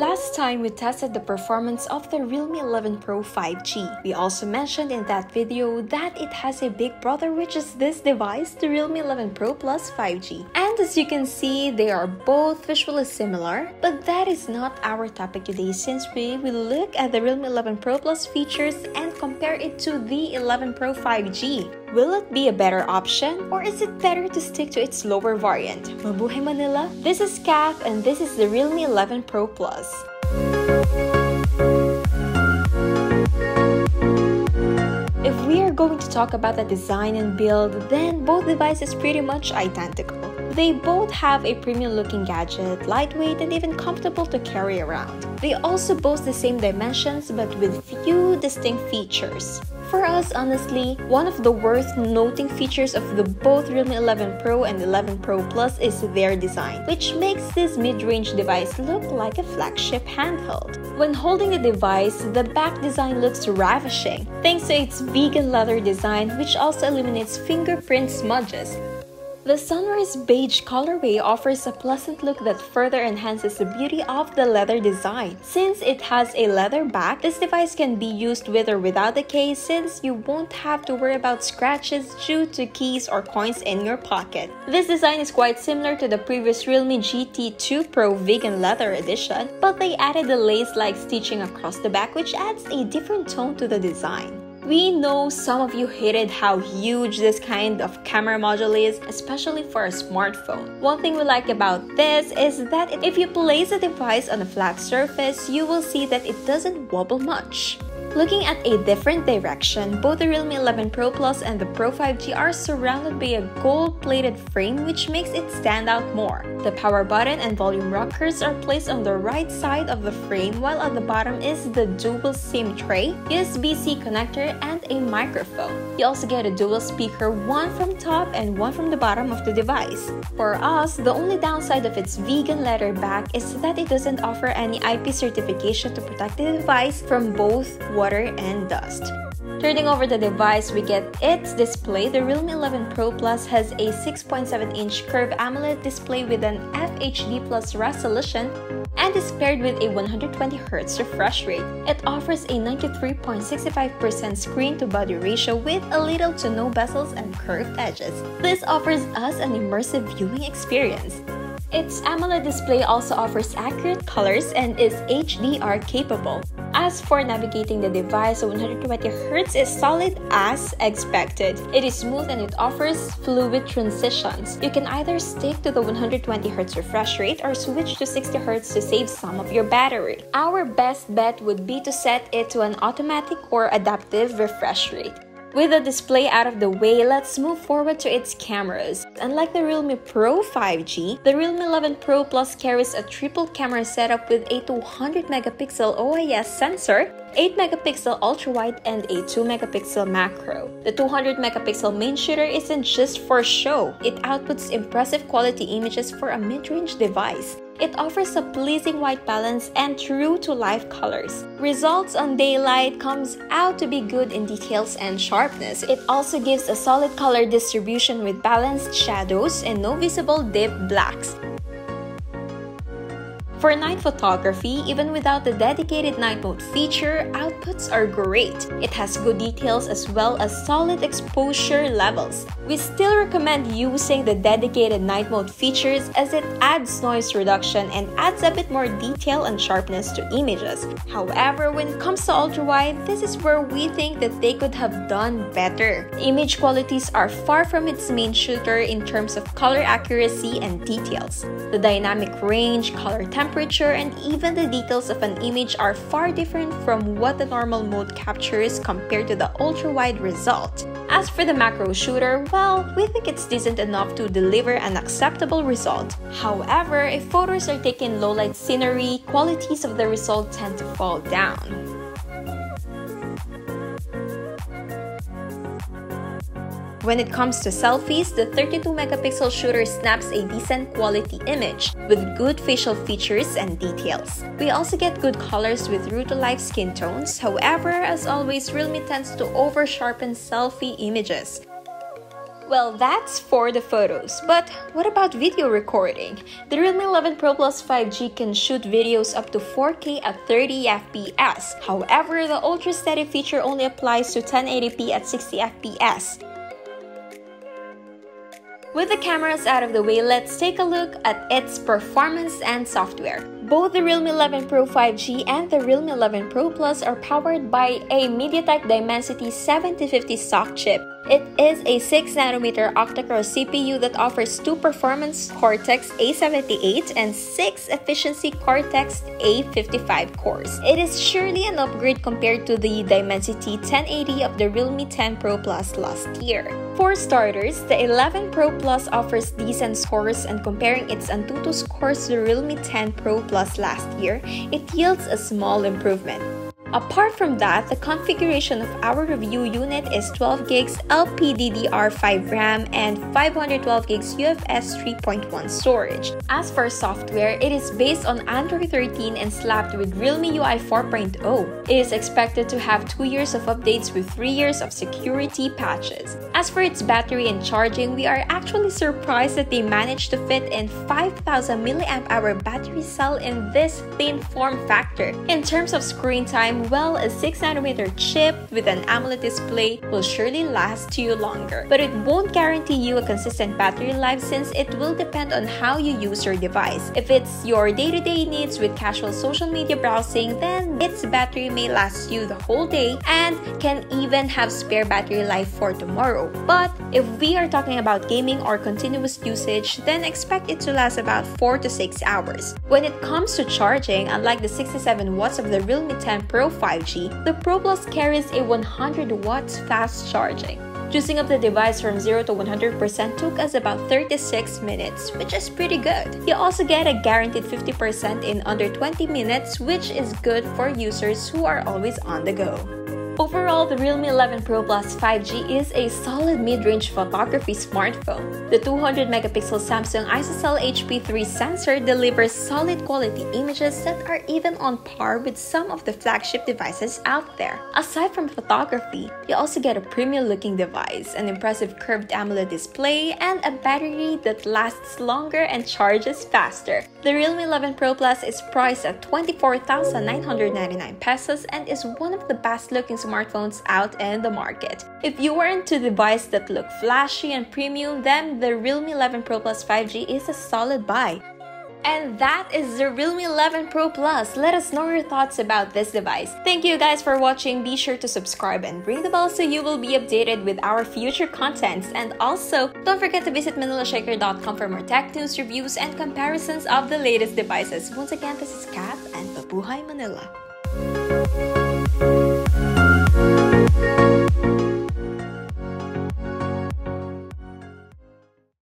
Last time we tested the performance of the Realme 11 Pro 5G. We also mentioned in that video that it has a big brother, which is this device, the Realme 11 Pro Plus 5G. And as you can see, they are both visually similar, but that is not our topic today, since we will look at the Realme 11 Pro Plus features and compare it to the 11 Pro 5G. Will it be a better option, or is it better to stick to its lower variant? Mabuhay Manila, this is Kath, and this is the Realme 11 Pro Plus. If we are going to talk about the design and build, then both devices pretty much identical. They both have a premium looking gadget, lightweight and even comfortable to carry around. They also boast the same dimensions but with few distinct features. For us, honestly, one of the worth noting features of the both Realme 11 Pro and 11 Pro Plus is their design, which makes this mid-range device look like a flagship handheld. When holding the device, the back design looks ravishing, thanks to its vegan leather design, which also eliminates fingerprint smudges. The sunrise beige colorway offers a pleasant look that further enhances the beauty of the leather design. Since it has a leather back, this device can be used with or without a case, since you won't have to worry about scratches due to keys or coins in your pocket. This design is quite similar to the previous Realme GT2 Pro Vegan Leather Edition, but they added the lace-like stitching across the back, which adds a different tone to the design. We know some of you hated how huge this kind of camera module is, especially for a smartphone. One thing we like about this is that if you place the device on a flat surface, you will see that it doesn't wobble much. Looking at a different direction, both the Realme 11 Pro Plus and the Pro 5G are surrounded by a gold-plated frame, which makes it stand out more. The power button and volume rockers are placed on the right side of the frame, while at the bottom is the dual SIM tray, USB-C connector, and a microphone. You also get a dual speaker, one from top and one from the bottom of the device. For us, the only downside of its vegan leather back is that it doesn't offer any IP certification to protect the device from both water and dust. Turning over the device, we get its display. The Realme 11 Pro Plus has a 6.7-inch curved AMOLED display with an FHD Plus resolution and is paired with a 120Hz refresh rate. It offers a 93.65% screen-to-body ratio with a little to no bezels and curved edges. This offers us an immersive viewing experience. Its AMOLED display also offers accurate colors and is HDR capable. As for navigating the device, 120Hz is solid as expected. It is smooth and it offers fluid transitions. You can either stick to the 120Hz refresh rate or switch to 60Hz to save some of your battery. Our best bet would be to set it to an automatic or adaptive refresh rate. With the display out of the way, let's move forward to its cameras. Unlike the Realme Pro 5G, the Realme 11 Pro Plus carries a triple camera setup with a 200-megapixel OIS sensor, 8-megapixel ultrawide, and a 2-megapixel macro. The 200-megapixel main shooter isn't just for show. It outputs impressive quality images for a mid-range device. It offers a pleasing white balance and true-to-life colors. Results on daylight comes out to be good in details and sharpness. It also gives a solid color distribution with balanced shadows and no visible deep blacks. For night photography, even without the dedicated night mode feature, outputs are great. It has good details as well as solid exposure levels. We still recommend using the dedicated night mode features as it adds noise reduction and adds a bit more detail and sharpness to images. However, when it comes to ultrawide, this is where we think that they could have done better. Image qualities are far from its main shooter in terms of color accuracy and details. The dynamic range, color temperature, and even the details of an image are far different from what the normal mode captures compared to the ultra-wide result. As for the macro shooter, well, we think it's decent enough to deliver an acceptable result. However, if photos are taken in low-light scenery, qualities of the result tend to fall down. When it comes to selfies, the 32-megapixel shooter snaps a decent quality image with good facial features and details. We also get good colors with true-to-life skin tones. However, as always, Realme tends to over-sharpen selfie images. Well, that's for the photos, but what about video recording? The Realme 11 Pro Plus 5G can shoot videos up to 4K at 30 FPS. However, the ultra steady feature only applies to 1080p at 60 FPS. With the cameras out of the way, let's take a look at its performance and software. Both the Realme 11 Pro 5G and the Realme 11 Pro Plus are powered by a MediaTek Dimensity 7050 stock chip. It is a 6nm octa-core CPU that offers 2 performance Cortex A78 and 6 efficiency Cortex A55 cores. It is surely an upgrade compared to the Dimensity 1080 of the Realme 10 Pro Plus last year. For starters, the 11 Pro Plus offers decent scores, and comparing its Antutu scores to the Realme 10 Pro Plus last year, it yields a small improvement. Apart from that, the configuration of our review unit is 12GB LPDDR5 RAM and 512GB UFS 3.1 storage. As for software, it is based on Android 13 and slapped with Realme UI 4.0. It is expected to have 2 years of updates with 3 years of security patches. As for its battery and charging, we are actually surprised that they managed to fit in 5000 mAh battery cell in this thin form factor. In terms of screen time, well, a 6nm chip with an AMOLED display will surely last you longer, but it won't guarantee you a consistent battery life since it will depend on how you use your device. If it's your day-to-day needs with casual social media browsing, then its battery may last you the whole day and can even have spare battery life for tomorrow. But if we are talking about gaming or continuous usage, then expect it to last about 4 to 6 hours. When it comes to charging, unlike the 67 watts of the Realme 10 Pro 5G, the Pro Plus carries a 100 watts fast charging. Juicing up the device from 0 to 100% took us about 36 minutes, which is pretty good. You also get a guaranteed 50% in under 20 minutes, which is good for users who are always on the go. Overall, the Realme 11 Pro Plus 5G is a solid mid-range photography smartphone. The 200-megapixel Samsung ISOCELL HP3 sensor delivers solid quality images that are even on par with some of the flagship devices out there. Aside from photography, you also get a premium-looking device, an impressive curved AMOLED display, and a battery that lasts longer and charges faster. The Realme 11 Pro Plus is priced at 24,999 pesos and is one of the best-looking smartphones out in the market. If you are into devices that look flashy and premium, then the Realme 11 Pro Plus 5G is a solid buy. And that is the Realme 11 Pro Plus. Let us know your thoughts about this device. Thank you guys for watching. Be sure to subscribe and ring the bell so you will be updated with our future contents. And also, don't forget to visit manilashaker.com for more tech news, reviews, and comparisons of the latest devices. Once again, this is Kath and Mabuhay Manila.